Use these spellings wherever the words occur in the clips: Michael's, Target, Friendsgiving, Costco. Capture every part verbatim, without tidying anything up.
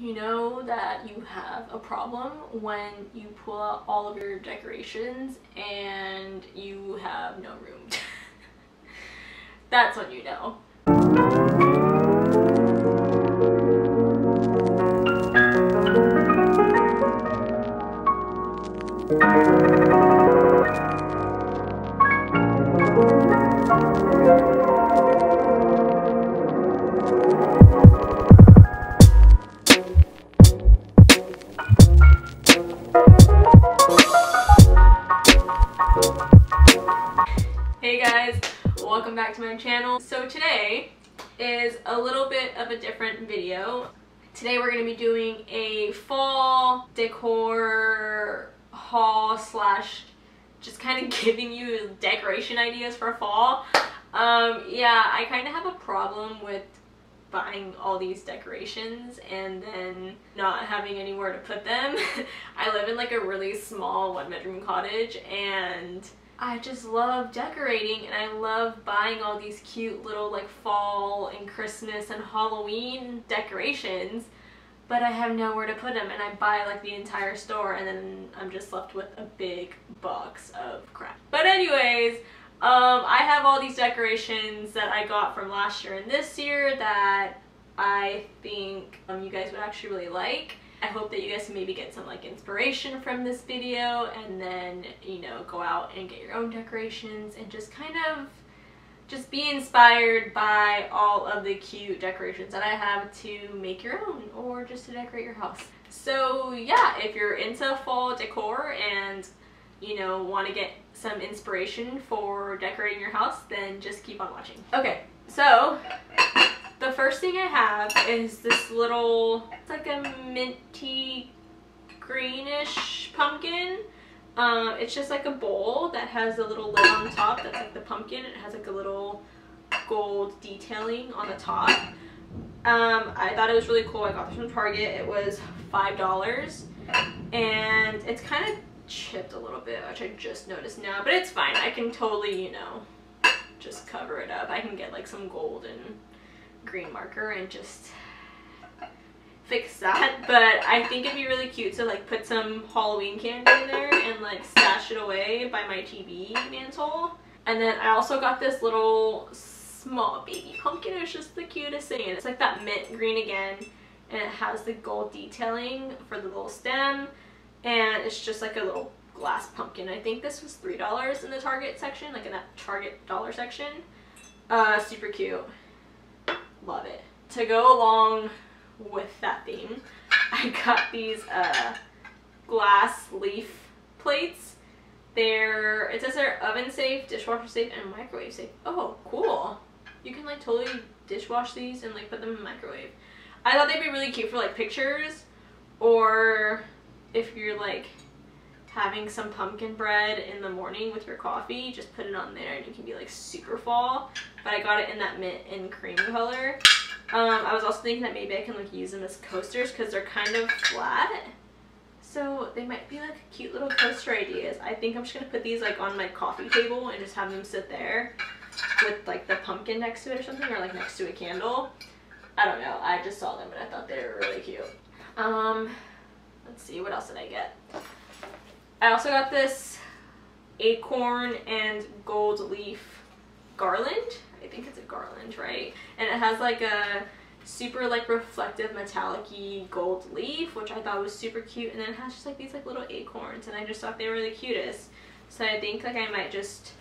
You know that you have a problem when you pull out all of your decorations and you have no room. That's when you know. So today is a little bit of a different video. Today we're going to be doing a fall decor haul slash just kind of giving you decoration ideas for fall. Um, yeah, I kind of have a problem with buying all these decorations and then not having anywhere to put them. I live in like a really small one bedroom cottage and I just love decorating and I love buying all these cute little like fall and Christmas and Halloween decorations, but I have nowhere to put them and I buy like the entire store and then I'm just left with a big box of crap. But anyways, um, I have all these decorations that I got from last year and this year that I think um, you guys would actually really like. I hope that you guys can maybe get some like inspiration from this video and then, you know, go out and get your own decorations and just kind of just be inspired by all of the cute decorations that I have to make your own or just to decorate your house. So yeah, if you're into fall decor and, you know, want to get some inspiration for decorating your house, then just keep on watching. Okay, so the first thing I have is this little, it's like a minty greenish pumpkin. Um, it's just like a bowl that has a little lid on the top that's like the pumpkin. It has like a little gold detailing on the top. Um, I thought it was really cool. I got this from Target. It was five dollars. And it's kind of chipped a little bit, which I just noticed now, but it's fine. I can totally, you know, just cover it up. I can get like some gold and green marker and just fix that, but I think it'd be really cute to like put some Halloween candy in there and like stash it away by my T V mantle. And then I also got this little small baby pumpkin. It's just the cutest thing and it's like that mint green again and it has the gold detailing for the little stem and it's just like a little glass pumpkin. I think this was three dollars in the Target section, like in that Target dollar section. Uh, super cute. Love it. To go along with that theme, I got these uh, glass leaf plates. They're, it says they're oven safe, dishwasher safe, and microwave safe. Oh, cool. You can like totally dishwash these and like put them in the microwave. I thought they'd be really cute for like pictures or if you're like having some pumpkin bread in the morning with your coffee, just put it on there and it can be like super fall. But I got it in that mint and cream color. Um, I was also thinking that maybe I can like use them as coasters because they're kind of flat. So they might be like cute little coaster ideas. I think I'm just gonna put these like on my coffee table and just have them sit there with like the pumpkin next to it or something, or like next to a candle. I don't know, I just saw them and I thought they were really cute. Um, let's see, what else did I get? I also got this acorn and gold leaf garland. I think it's a garland, right? And it has like a super like reflective metallic-y gold leaf, which I thought was super cute. And then it has just like these like little acorns and I just thought they were the cutest. So I think like I might just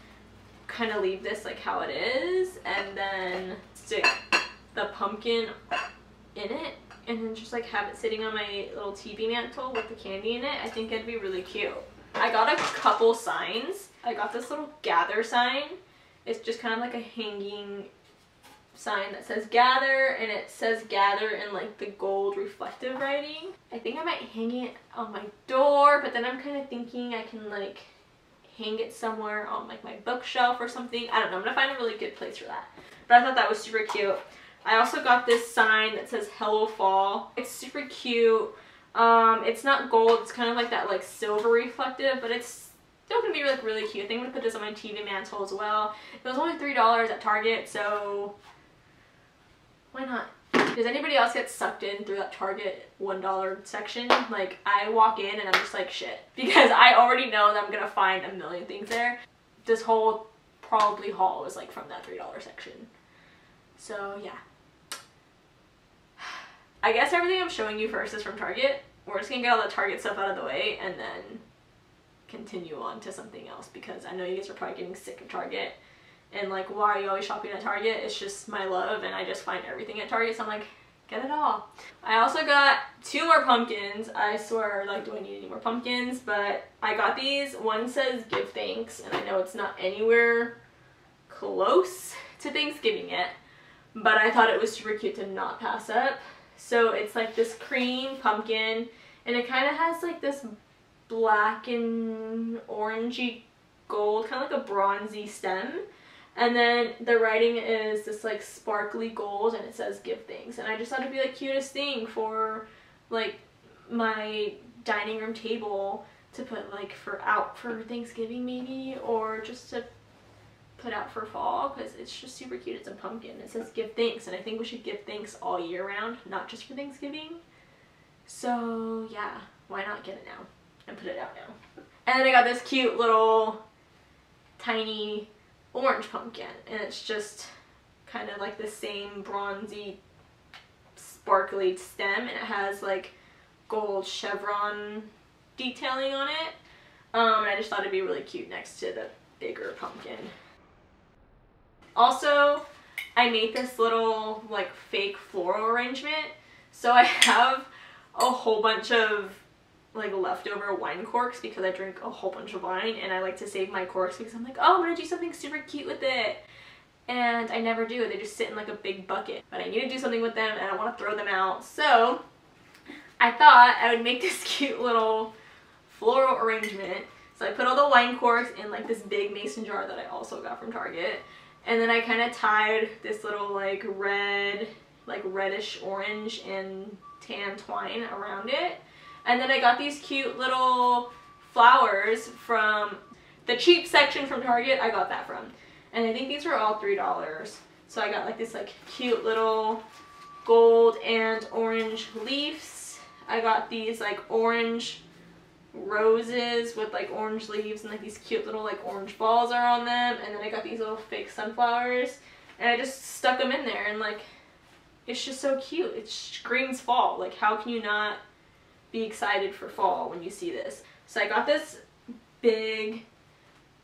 kind of leave this like how it is and then stick the pumpkin in it. And then just like have it sitting on my little T V mantle with the candy in it. I think it'd be really cute. I got a couple signs. I got this little gather sign. It's just kind of like a hanging sign that says gather and it says gather in like the gold reflective writing. I think I might hang it on my door, but then I'm kind of thinking I can like hang it somewhere on like my bookshelf or something. I don't know, I'm gonna find a really good place for that. But I thought that was super cute. I also got this sign that says Hello Fall. It's super cute. Um, it's not gold, it's kind of like that like silver reflective, but it's still gonna be like really cute. I think I'm gonna put this on my T V mantle as well. It was only three dollars at Target, so why not? Does anybody else get sucked in through that Target one dollar section? Like, I walk in and I'm just like, shit. Because I already know that I'm gonna find a million things there. This whole probably haul was like from that three dollar section. So yeah. I guess everything I'm showing you first is from Target. We're just gonna get all the Target stuff out of the way and then continue on to something else, because I know you guys are probably getting sick of Target. And like, why are you always shopping at Target? It's just my love, and I just find everything at Target, so I'm like, get it all. I also got two more pumpkins. I swear, like, do I need any more pumpkins? But I got these. One says give thanks, and I know it's not anywhere close to Thanksgiving yet, but I thought it was super cute to not pass up. So it's like this cream pumpkin, and it kind of has like this black and orangey gold, kind of like a bronzy stem. And then the writing is this like sparkly gold, and it says give thanks. And I just thought it'd be the cutest thing for like my dining room table to put like for out for Thanksgiving maybe, or just to put out for fall, because it's just super cute. It's a pumpkin. It says give thanks, and I think we should give thanks all year round, not just for Thanksgiving. So yeah, why not get it now and put it out now? And then I got this cute little tiny orange pumpkin, and it's just kind of like the same bronzy sparkly stem, and it has like gold chevron detailing on it, um, and I just thought it'd be really cute next to the bigger pumpkin. Also, I made this little like fake floral arrangement. So I have a whole bunch of like leftover wine corks, because I drink a whole bunch of wine, and I like to save my corks because I'm like, oh, I'm gonna do something super cute with it, and I never do. They just sit in like a big bucket, but I need to do something with them, and I want to throw them out. So I thought I would make this cute little floral arrangement. So I put all the wine corks in like this big mason jar that I also got from Target, and then I kind of tied this little like red, like reddish orange and tan twine around it. And then I got these cute little flowers from the cheap section from Target. I got that from. And I think these were all three dollars. So I got like this like cute little gold and orange leaves. I got these like orange roses with like orange leaves, and like these cute little like orange balls are on them. And then I got these little fake sunflowers, and I just stuck them in there, and like, it's just so cute. It screams fall. Like, how can you not be excited for fall when you see this? So I got this big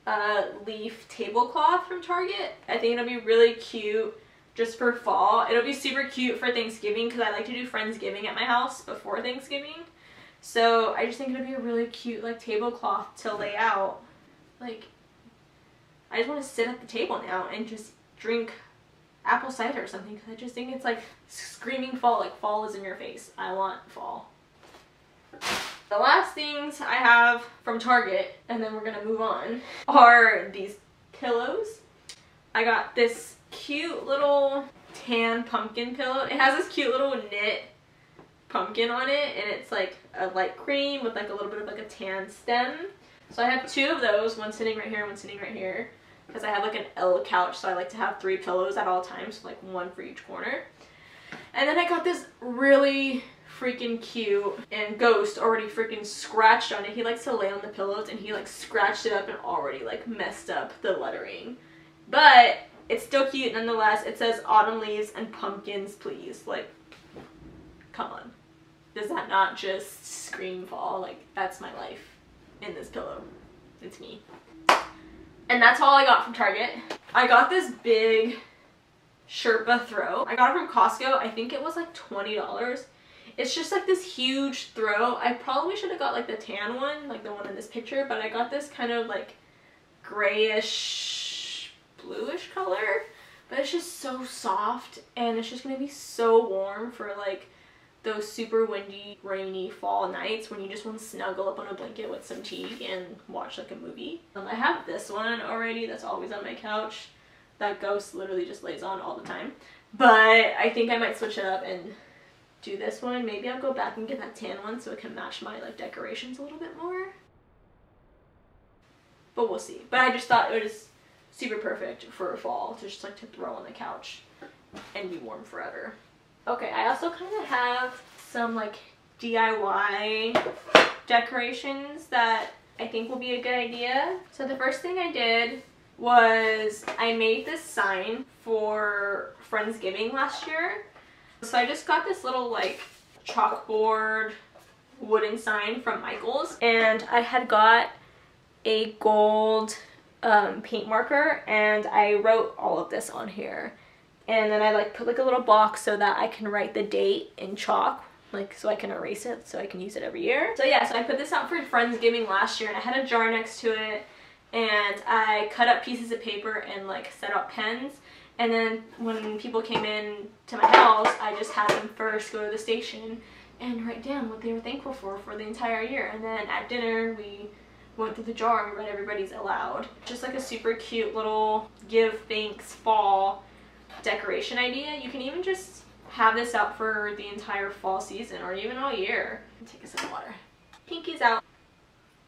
uh, leaf tablecloth from Target. I think it'll be really cute just for fall. It'll be super cute for Thanksgiving, because I like to do Friendsgiving at my house before Thanksgiving. So I just think it'll be a really cute like tablecloth to lay out. Like, I just want to sit at the table now and just drink apple cider or something, because I just think it's like screaming fall. Like, fall is in your face. I want fall. The last things I have from Target, and then we're gonna move on, are these pillows. I got this cute little tan pumpkin pillow. It has this cute little knit pumpkin on it, and it's like a light cream with like a little bit of like a tan stem. So I have two of those, one sitting right here and one sitting right here, because I have like an L couch, so I like to have three pillows at all times, so like one for each corner. And then I got this really freaking cute, and Ghost already freaking scratched on it. He likes to lay on the pillows, and he like scratched it up and already like messed up the lettering, but it's still cute nonetheless. It says autumn leaves and pumpkins please. Like, come on, does that not just scream fall? Like, that's my life in this pillow. It's me. And that's all I got from Target. I got this big Sherpa throw. I got it from Costco. I think it was like twenty dollars. It's just like this huge throw. I probably should have got like the tan one, like the one in this picture, but I got this kind of like grayish, bluish color. But it's just so soft, and it's just gonna be so warm for like those super windy, rainy fall nights when you just want to snuggle up on a blanket with some tea and watch like a movie. Um, I have this one already that's always on my couch that Ghost literally just lays on all the time. But I think I might switch it up and do this one. Maybe I'll go back and get that tan one so it can match my like decorations a little bit more, but we'll see. But I just thought it was super perfect for fall to just like to throw on the couch and be warm forever. Okay, I also kind of have some like D I Y decorations that I think will be a good idea. So the first thing I did was I made this sign for Friendsgiving last year. So I just got this little like chalkboard wooden sign from Michael's, and I had got a gold um, paint marker and I wrote all of this on here. And then I like put like a little box so that I can write the date in chalk, like so I can erase it so I can use it every year. So yeah, so I put this out for Friendsgiving last year, and I had a jar next to it, and I cut up pieces of paper and like set up pens. And then when people came in to my house, I just had them first go to the station and write down what they were thankful for for the entire year. And then at dinner, we went through the jar and read everybody's aloud. Just like a super cute little give thanks fall decoration idea. You can even just have this out for the entire fall season or even all year. Take a sip of water. Pinkies out.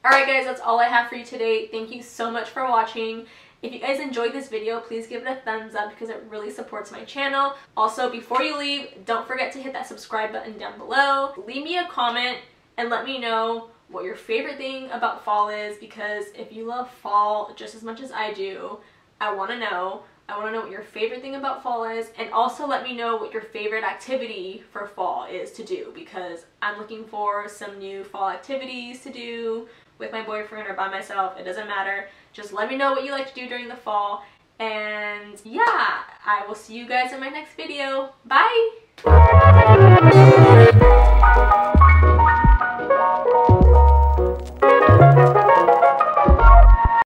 Alright guys, that's all I have for you today. Thank you so much for watching. If you guys enjoyed this video, please give it a thumbs up because it really supports my channel. Also, before you leave, don't forget to hit that subscribe button down below. Leave me a comment and let me know what your favorite thing about fall is, because if you love fall just as much as I do, I want to know. I want to know what your favorite thing about fall is, and also let me know what your favorite activity for fall is to do, because I'm looking for some new fall activities to do with my boyfriend or by myself. It doesn't matter. Just let me know what you like to do during the fall, and yeah, I will see you guys in my next video. Bye!